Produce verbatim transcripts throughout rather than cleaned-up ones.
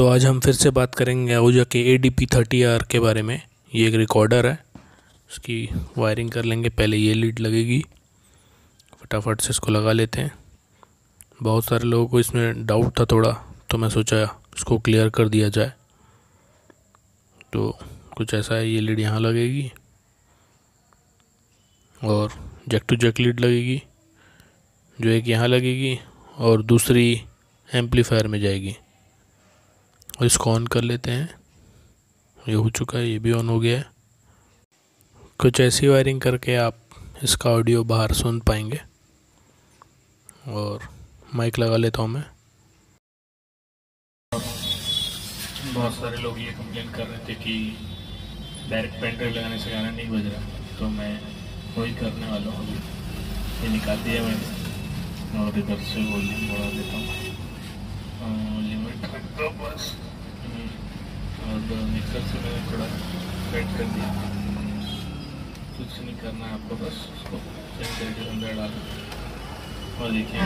तो आज हम फिर से बात करेंगे आहूजा के A D P thirty R के बारे में। ये एक रिकॉर्डर है, उसकी वायरिंग कर लेंगे। पहले ये लीड लगेगी, फटाफट से इसको लगा लेते हैं। बहुत सारे लोगों को इसमें डाउट था थोड़ा, तो मैं सोचा इसको क्लियर कर दिया जाए। तो कुछ ऐसा है, ये लीड यहाँ लगेगी और जैक टू जैक लीड लगेगी, जो एक यहाँ लगेगी और दूसरी एम्पलीफायर में जाएगी। और इसको ऑन कर लेते हैं। ये हो चुका है, ये भी ऑन हो गया है। कुछ ऐसी वायरिंग करके आप इसका ऑडियो बाहर सुन पाएंगे। और माइक लगा लेता हूँ मैं। बहुत सारे लोग ये कंप्लेन कर रहे थे कि डायरेक्ट पेन ड्राइव लगाने से गाना नहीं बज रहा, तो मैं वही करने वाला हूँ। ये निकाल दिया मैंने और इधर से वॉल्यूम बढ़ा देता हूँ, लिमिट रख दो बस। और मिक्सर से मैंने थोड़ा कट कर दिया। कुछ नहीं करना है आपको, बस उसको चेक करके अंदर डाल दो। और देखिए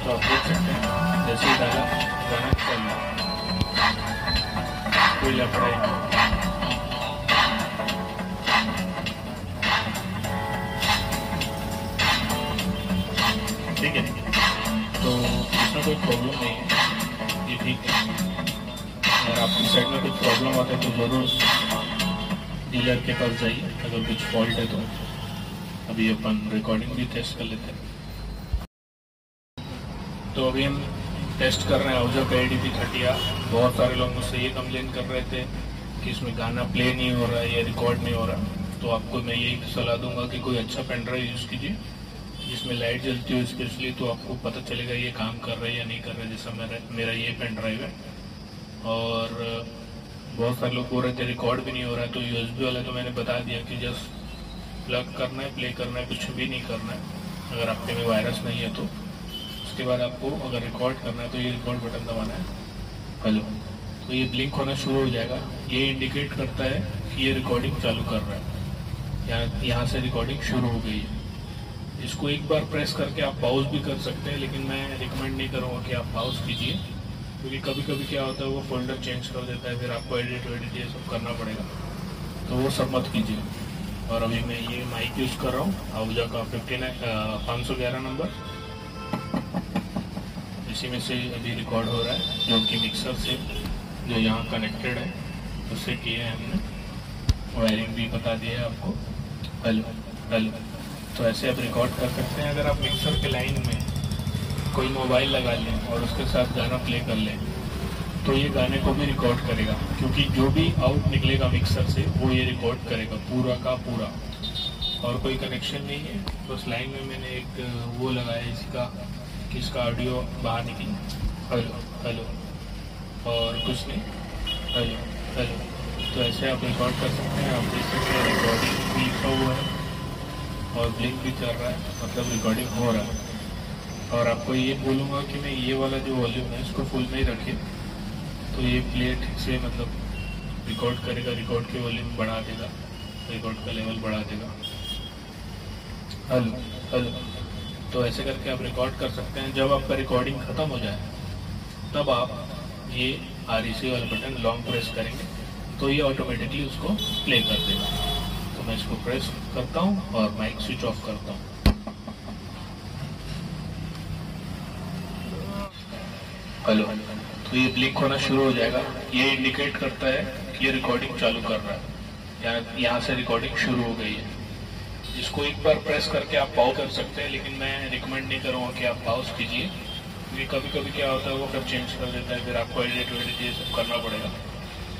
तो आप देख सकते हैं, जैसे डाला गाना चल लग रहा है। ठीक है, तो इसमें कोई प्रॉब्लम नहीं है, ये ठीक है। अगर आपकी साइड में कुछ प्रॉब्लम आता है तो ज़रूर डीलर के पास जाइए, अगर कुछ फॉल्ट है तो। अभी अपन रिकॉर्डिंग भी टेस्ट कर लेते हैं। तो अभी हम टेस्ट कर रहे हैं आहूजा का A D P thirty R. बहुत सारे लोग मुझसे ये कंप्लेन कर रहे थे कि इसमें गाना प्ले नहीं हो रहा है या रिकॉर्ड नहीं हो रहा। तो आपको मैं यही सलाह दूंगा कि कोई अच्छा पेन ड्राइव यूज़ कीजिए जिसमें लाइट जलती हो स्पेशली, तो आपको पता चलेगा ये काम कर रहा है या नहीं कर रहा है। जैसा मेरा मेरा ये पेन ड्राइव है। और बहुत सारे लोग बोल रहे थे रिकॉर्ड भी नहीं हो रहा है, तो यू एस बी वाला तो मैंने बता दिया कि जस्ट प्लग करना है, प्ले करना है, कुछ भी नहीं करना है। अगर आपके में वायरस नहीं है तो उसके बाद आपको अगर रिकॉर्ड करना है तो ये रिकॉर्ड बटन दबाना है। हेलो, तो ये ब्लिंक होना शुरू हो जाएगा। ये इंडिकेट करता है कि ये रिकॉर्डिंग चालू कर रहा है। यहाँ यहाँ से रिकॉर्डिंग शुरू हो गई है। इसको एक बार प्रेस करके आप पॉज भी कर सकते हैं, लेकिन मैं रिकमेंड नहीं करूँगा कि आप पॉज कीजिए, क्योंकि कभी कभी क्या होता है वो फोल्डर चेंज कर देता है, फिर आपको एडिट वेडिट ये सब करना पड़ेगा, तो वो सब मत कीजिए। और अभी मैं ये माइक यूज़ कर रहा हूँ आहूजा का फिफ्टी नाइन पाँच सौ ग्यारह नंबर। इसी में से अभी रिकॉर्ड हो रहा है, जो कि मिक्सर से जो यहाँ कनेक्टेड है उससे किया है हमने। वायरिंग भी बता दिया है आपको। हेलो हेलो, तो ऐसे आप रिकॉर्ड कर सकते हैं। अगर आप मिक्सर के लाइन में कोई मोबाइल लगा लें और उसके साथ गाना प्ले कर लें तो ये गाने को भी रिकॉर्ड करेगा, क्योंकि जो भी आउट निकलेगा मिक्सर से वो ये रिकॉर्ड करेगा पूरा का पूरा। और कोई कनेक्शन नहीं है, बस तो लाइन में मैंने एक वो लगाया इसका, इसका ऑडियो बाहर निकली। हेलो हेलो, और कुछ नहीं। हेलो हेलो, तो ऐसे आप रिकॉर्ड कर सकते हैं। आप देख सकते हैं रिकॉर्डिंग भी लिखा हुआ है और ब्लिंक भी कर रहा है, मतलब रिकॉर्डिंग हो रहा है। और आपको ये बोलूँगा कि मैं ये वाला जो वॉल्यूम है इसको फुल में ही रखे, तो ये प्ले ठीक से मतलब रिकॉर्ड करेगा, रिकॉर्ड के वॉल्यूम बढ़ा देगा, रिकॉर्ड का लेवल बढ़ा देगा। हेलो हेलो, तो ऐसे करके आप रिकॉर्ड कर सकते हैं। जब आपका रिकॉर्डिंग ख़त्म हो जाए तब आप ये आर ई सी वाला बटन लॉन्ग प्रेस करेंगे, तो ये ऑटोमेटिकली उसको प्ले कर देगा। तो मैं इसको प्रेस करता हूँ और माइक स्विच ऑफ करता हूँ। हेलो, तो ये ब्लिंक होना शुरू हो जाएगा। ये इंडिकेट करता है कि ये रिकॉर्डिंग चालू कर रहा है, यहाँ यहाँ से रिकॉर्डिंग शुरू हो गई है। इसको एक बार प्रेस करके आप पॉज कर सकते हैं, लेकिन मैं रिकमेंड नहीं करूँगा कि आप पॉज कीजिए, क्योंकि कभी कभी क्या होता है वो फिर चेंज कर देता है, फिर आपको एडिट वेडिट ये सब करना पड़ेगा,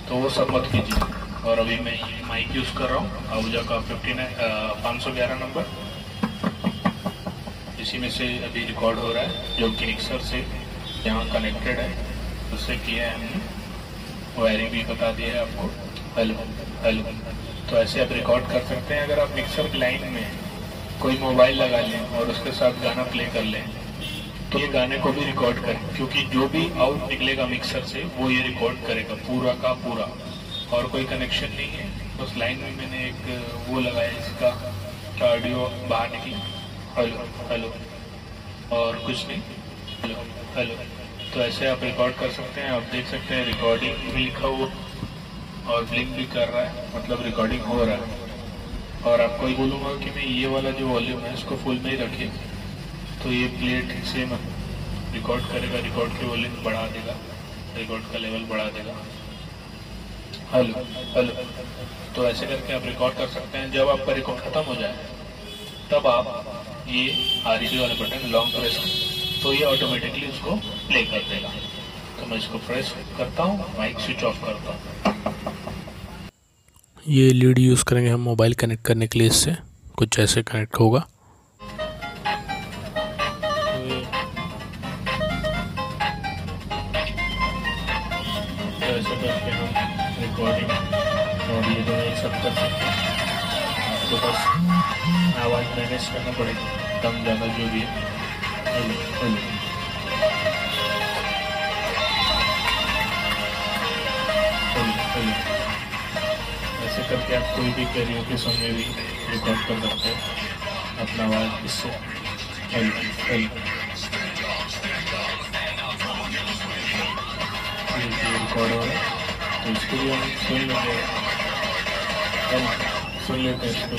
तो वो सब मत कीजिए। और अभी मैं ये माइक यूज़ कर रहा हूँ आहूजा का फिफ्टी नाइन पाँच सौ ग्यारह नंबर। इसी में से अभी रिकॉर्ड हो रहा है, जो कि मिक्सर से यहाँ कनेक्टेड है उससे किया है हमने। वायरिंग भी बता दिया है आपको। हेलो हेलो, तो ऐसे आप रिकॉर्ड कर सकते हैं। अगर आप मिक्सर की लाइन में कोई मोबाइल लगा लें और उसके साथ गाना प्ले कर लें तो ये गाने को भी रिकॉर्ड करें, क्योंकि जो भी आउट निकलेगा मिक्सर से वो ये रिकॉर्ड करेगा पूरा का पूरा। और कोई कनेक्शन नहीं है, बस लाइन में मैंने एक वो लगाया इसका, क्या ऑडियो बाहर निकली? हेलो हेलो और कुछ नहीं, हेलो हेलो। तो ऐसे आप रिकॉर्ड कर सकते हैं। आप देख सकते हैं रिकॉर्डिंग भी लिखा हुआ और ब्लिंक भी कर रहा है, मतलब रिकॉर्डिंग हो रहा है। और आपको ये बोलूँगा कि मैं ये वाला जो वॉल्यूम है इसको फुल में ही रखिए, तो ये प्लेट से रिकॉर्ड करेगा, रिकॉर्ड के वॉल्यूम बढ़ा देगा, रिकॉर्ड का लेवल बढ़ा देगा। Hello hello. तो ऐसे करके आप रिकॉर्ड कर सकते हैं। जब आपका रिकॉर्ड ख़त्म हो जाए तब आप ये आर जी वाला बटन लॉन्ग प्रेस करें, तो ये ऑटोमेटिकली उसको प्ले कर देगा। तो मैं इसको प्रेस करता हूँ, माइक स्विच ऑफ करता हूँ। ये एल ई डी यूज़ करेंगे हम मोबाइल कनेक्ट करने के लिए, इससे कुछ ऐसे कनेक्ट होगा। तो ऐसे करके हम रिकॉर्डिंग और ये दोनों एक साथ कर सकते हैं। आपको बस आवाज़ मैनेज करना पड़ेगी, कम ज़्यादा जो भी है। करके आप कोई भी कैरियोके सॉन्ग में भी रिकॉर्ड कर सकते हैं अपना आवाज़ इससे। रिकॉर्ड हो रहा है तो इसको भी हम सुन लेंगे, सुन लेते हैं इसको।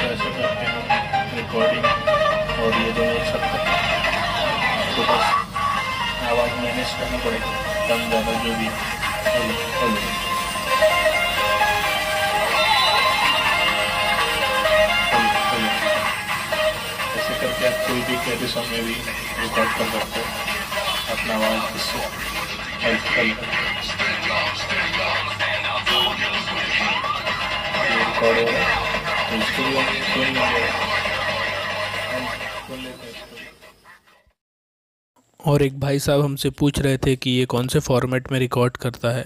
ऐसे करके हम रिकॉर्डिंग और ये दोनों सब आवाज़ मैनेज करना पड़ेगी, कम ज़्यादा जो भी। ऐसे करके आप कोई भी कैसे सॉन्ग में भी रिकॉर्ड कर सकते हैं अपना आवाज़ इससे। रिकॉर्ड हो रहा है तो इसको भी हम सुन लेंगे, सुन लेते हैं इसको। और एक भाई साहब हमसे पूछ रहे थे कि ये कौन से फॉर्मेट में रिकॉर्ड करता है,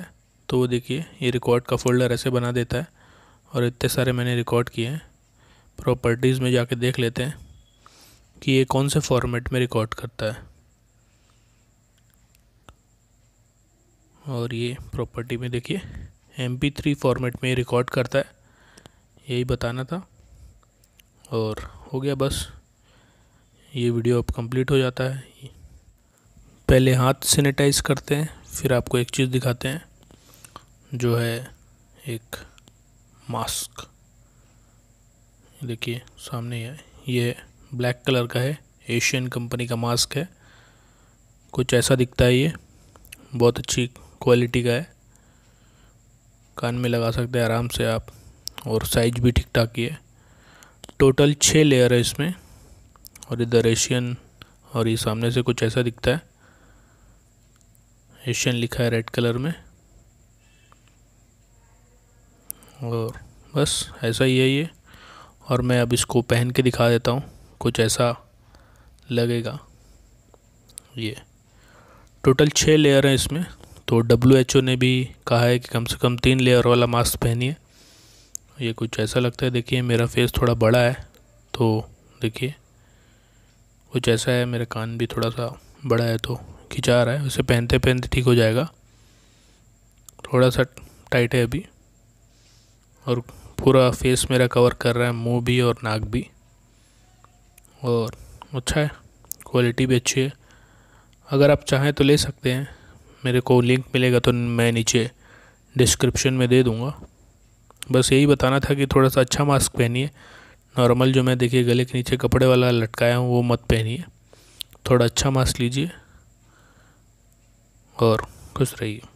तो वो देखिए ये रिकॉर्ड का फ़ोल्डर ऐसे बना देता है। और इतने सारे मैंने रिकॉर्ड किए हैं, प्रॉपर्टीज़ में जाके देख लेते हैं कि ये कौन से फॉर्मेट में रिकॉर्ड करता है। और ये प्रॉपर्टी में देखिए एम पी थ्री फॉर्मेट में रिकॉर्ड करता है, यही बताना था। और हो गया बस, ये वीडियो अब कंप्लीट हो जाता है। पहले हाथ सैनिटाइज करते हैं, फिर आपको एक चीज़ दिखाते हैं जो है एक मास्क। देखिए सामने है, ये ब्लैक कलर का है, एशियन कंपनी का मास्क है। कुछ ऐसा दिखता है, ये बहुत अच्छी क्वालिटी का है, कान में लगा सकते हैं आराम से आप। और साइज भी ठीक ठाक ही है। टोटल छः लेयर है इसमें। और इधर एशियन, और ये सामने से कुछ ऐसा दिखता है, एशियन लिखा है रेड कलर में। और बस ऐसा ही है ये। और मैं अब इसको पहन के दिखा देता हूँ, कुछ ऐसा लगेगा। ये टोटल छः लेयर हैं इसमें। तो डब्ल्यू एच ओ ने भी कहा है कि कम से कम तीन लेयर वाला मास्क पहनिए। ये कुछ ऐसा लगता है, देखिए मेरा फेस थोड़ा बड़ा है तो देखिए कुछ ऐसा है। मेरा कान भी थोड़ा सा बड़ा है तो खिंचा रहा है, उसे पहनते पहनते ठीक हो जाएगा। थोड़ा सा टाइट है अभी। और पूरा फेस मेरा कवर कर रहा है, मुंह भी और नाक भी। और अच्छा है, क्वालिटी भी अच्छी है। अगर आप चाहें तो ले सकते हैं, मेरे को लिंक मिलेगा तो मैं नीचे डिस्क्रिप्शन में दे दूँगा। बस यही बताना था कि थोड़ा सा अच्छा मास्क पहनिए। नॉर्मल जो मैं देखिए गले के नीचे कपड़े वाला लटकाया हूँ वो मत पहनिए, थोड़ा अच्छा मास्क लीजिए और खुश रहिए।